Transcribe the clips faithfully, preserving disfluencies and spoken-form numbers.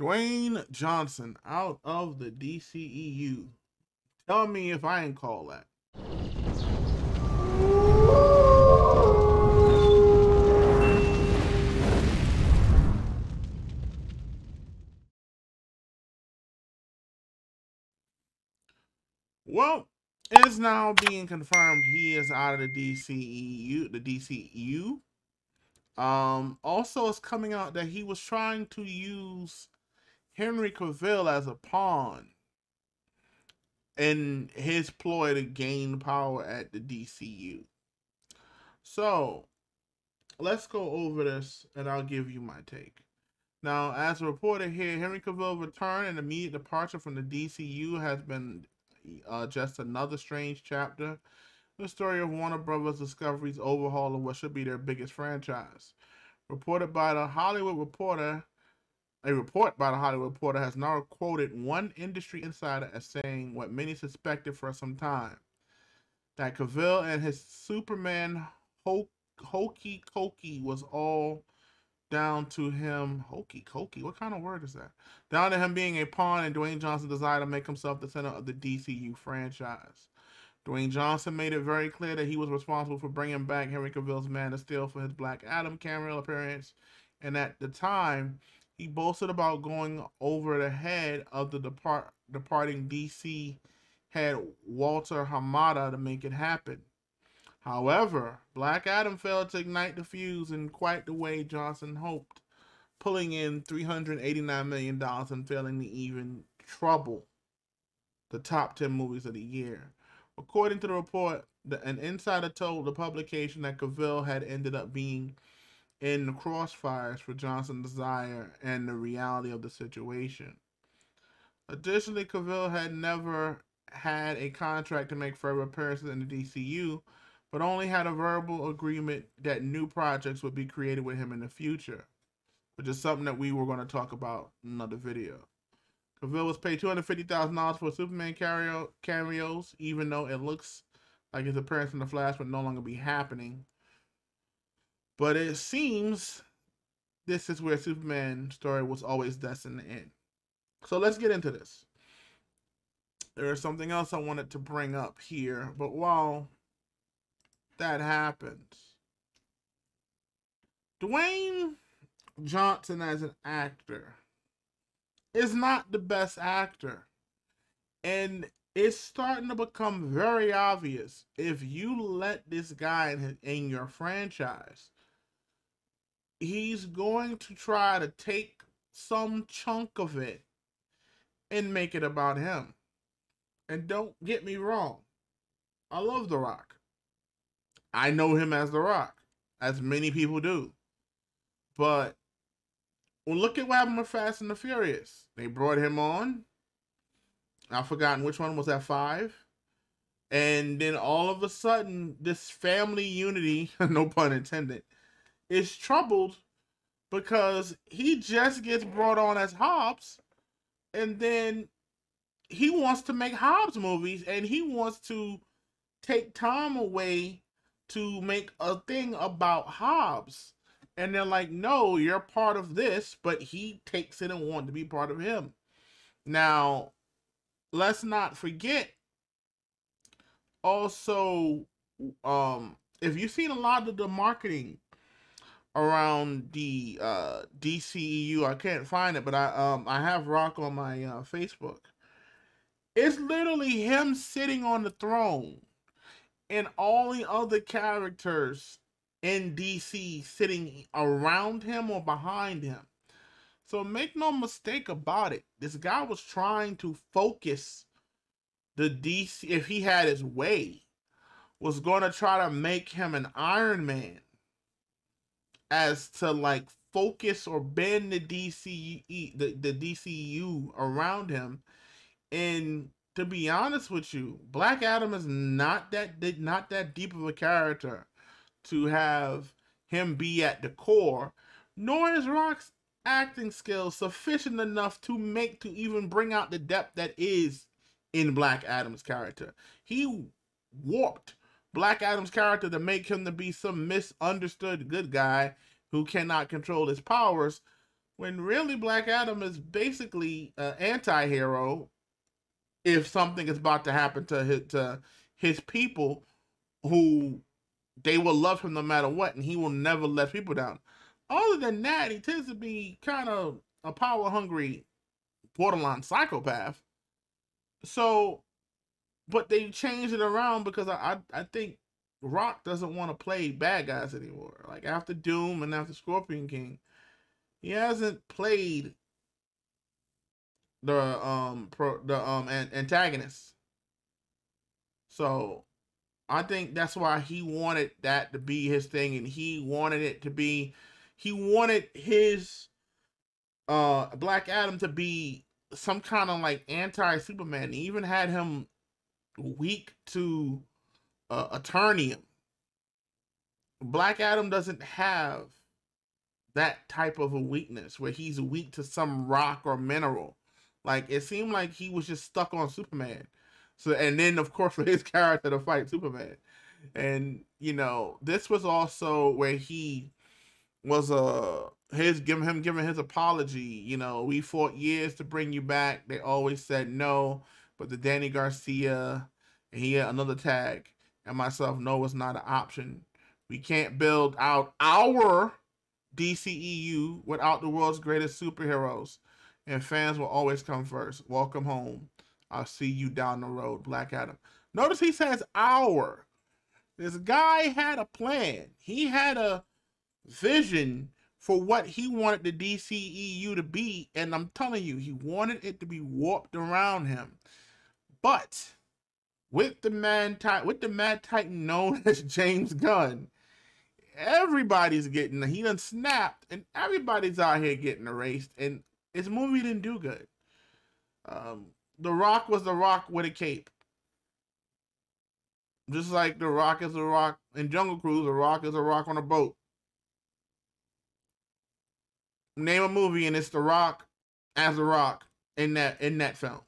Dwayne Johnson out of the D C E U. Tell me if I ain't call that. Well, it is now being confirmed he is out of the D C E U, the D C E U. Um, also, it's coming out that he was trying to use Henry Cavill as a pawn in his ploy to gain power at the D C U. So, let's go over this and I'll give you my take. Now, as reported here, Henry Cavill's return and immediate departure from the D C U has been Uh, just another strange chapter, the story of Warner Brothers Discovery's overhaul of what should be their biggest franchise. Reported by the Hollywood Reporter, a report by the Hollywood Reporter has now quoted one industry insider as saying what many suspected for some time, that Cavill and his Superman ho hokey cokey was all down to him. Hokey cokey, what kind of word is that? Down to him being a pawn and Dwayne Johnson's desire to make himself the center of the D C U franchise. Dwayne Johnson made it very clear that he was responsible for bringing back Henry Cavill's Man of Steel for his Black Adam cameo appearance, and at the time, he boasted about going over the head of the depart departing D C head Walter Hamada to make it happen. However, Black Adam failed to ignite the fuse in quite the way Johnson hoped, pulling in three hundred eighty-nine million dollars and failing to even trouble the top ten movies of the year. According to the report, the, an insider told the publication that Cavill had ended up being in the crossfires for Johnson's desire and the reality of the situation. Additionally, Cavill had never had a contract to make further appearances in the D C U, but only had a verbal agreement that new projects would be created with him in the future, which is something that we were going to talk about in another video. Cavill was paid two hundred fifty thousand dollars for Superman cameo cameos, even though it looks like his appearance in The Flash would no longer be happening. But it seems this is where Superman's story was always destined to end. So let's get into this. There is something else I wanted to bring up here, but while that happens, Dwayne Johnson as an actor is not the best actor, and it's starting to become very obvious. If you let this guy in, his, in your franchise, he's going to try to take some chunk of it and make it about him. And don't get me wrong, I love The Rock. I know him as The Rock, as many people do. But well, look at what happened with Fast and the Furious. They brought him on. I've forgotten which one was that, five. And then all of a sudden, this family unity, no pun intended, is troubled because he just gets brought on as Hobbs. And then he wants to make Hobbs movies, and he wants to take time away to make a thing about Hobbs. And they're like, no, you're part of this, but he takes it and wants to be part of him. Now, let's not forget also, um, if you've seen a lot of the marketing around the uh, D C E U, I can't find it, but I, um, I have Rock on my uh, Facebook. It's literally him sitting on the throne, and all the other characters in D C sitting around him or behind him. So make no mistake about it, this guy was trying to focus the D C, if he had his way, was going to try to make him an Iron Man, as to like focus or bend the D C E, the, the D C U around him. And to be honest with you, Black Adam is not that did not that deep of a character to have him be at the core, nor is Rock's acting skills sufficient enough to make to even bring out the depth that is in Black Adam's character. He warped Black Adam's character to make him to be some misunderstood good guy who cannot control his powers, when really Black Adam is basically an anti-hero if something is about to happen to his, to his people, who they will love him no matter what, and he will never let people down. Other than that, he tends to be kind of a power-hungry, borderline psychopath. So, but they changed it around because I, I, I think Rock doesn't want to play bad guys anymore. Like, after Doom and after Scorpion King, he hasn't played the um pro, the um an, antagonist. So I think that's why he wanted that to be his thing, and he wanted it to be, he wanted his uh Black Adam to be some kind of like anti-Superman. He even had him weak to uh, Eternium. Black Adam doesn't have that type of a weakness where he's weak to some rock or mineral. Like, it seemed like he was just stuck on Superman. So, and then of course for his character to fight Superman. And, you know, this was also where he was a, uh, his, giving him, giving his apology. You know, we fought years to bring you back. They always said no, but the Danny Garcia, and he had another tag, and myself, no, it's not an option. We can't build out our D C E U without the world's greatest superheroes, and fans will always come first. Welcome home. I'll see you down the road, Black Adam. Notice he says our. This guy had a plan. He had a vision for what he wanted the D C E U to be, and I'm telling you, he wanted it to be warped around him. But with the man, with the Mad Titan known as James Gunn, everybody's getting, he done snapped, and everybody's out here getting erased, and his movie didn't do good. Um, The Rock was The Rock with a cape. Just like The Rock is The Rock in Jungle Cruise, The Rock is a rock on a boat. Name a movie and it's The Rock as The Rock in that in that film.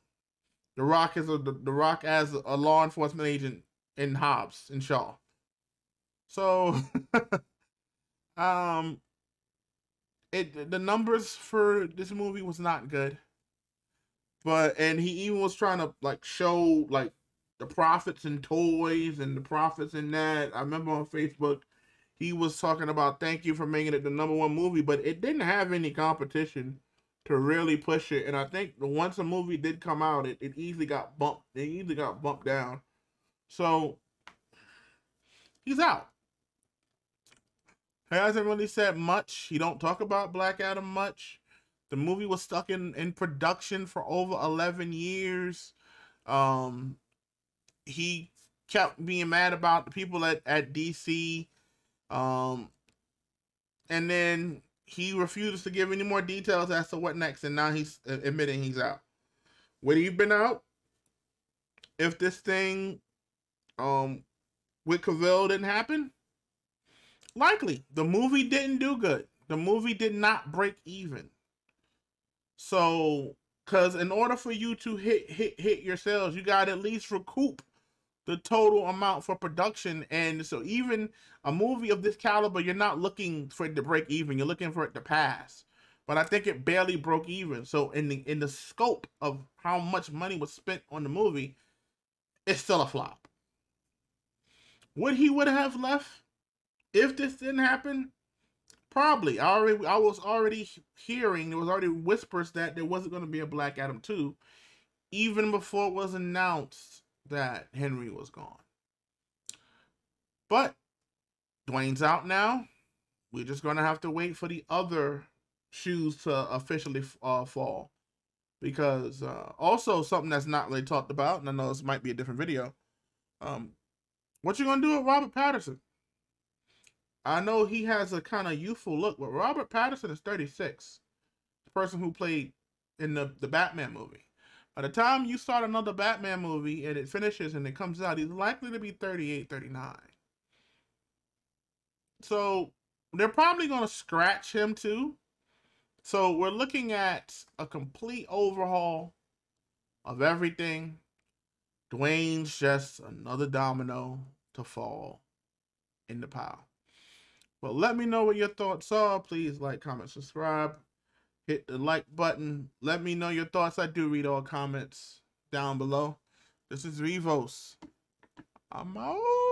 The Rock is a, the, the Rock as a law enforcement agent in Hobbs and Shaw. So, um, it the numbers for this movie was not good. But, and he even was trying to, like, show, like, the profits in toys and the profits in that. I remember on Facebook, he was talking about, thank you for making it the number one movie. But it didn't have any competition to really push it. And I think once a movie did come out, it, it easily got bumped. It easily got bumped down. So, he's out. He hasn't really said much. He don't talk about Black Adam much. The movie was stuck in, in production for over eleven years. Um, he kept being mad about the people at, at D C. Um, and then he refuses to give any more details as to what next. And now he's admitting he's out. Would he have been out if this thing um, with Cavill didn't happen? Likely. The movie didn't do good. The movie did not break even. So, because in order for you to hit hit hit your sales, you got to at least recoup the total amount for production. And so even a movie of this caliber, you're not looking for it to break even. You're looking for it to pass. But I think it barely broke even. So in the, in the scope of how much money was spent on the movie, it's still a flop. Would he would have left if this didn't happen? Probably. I already, I was already hearing, there was already whispers that there wasn't going to be a Black Adam two, even before it was announced that Henry was gone. But Dwayne's out now. We're just going to have to wait for the other shoes to officially uh, fall. Because uh, also something that's not really talked about, and I know this might be a different video, um, what you going to do with Robert Pattinson? I know he has a kind of youthful look, but Robert Pattinson is thirty-six, the person who played in the, the Batman movie. By the time you start another Batman movie and it finishes and it comes out, he's likely to be thirty-eight, thirty-nine. So they're probably going to scratch him too. So we're looking at a complete overhaul of everything. Dwayne's just another domino to fall in the pile. But let me know what your thoughts are. Please like, comment, subscribe. hit the like button. Let me know your thoughts. I do read all comments down below. This is Revos. I'm out.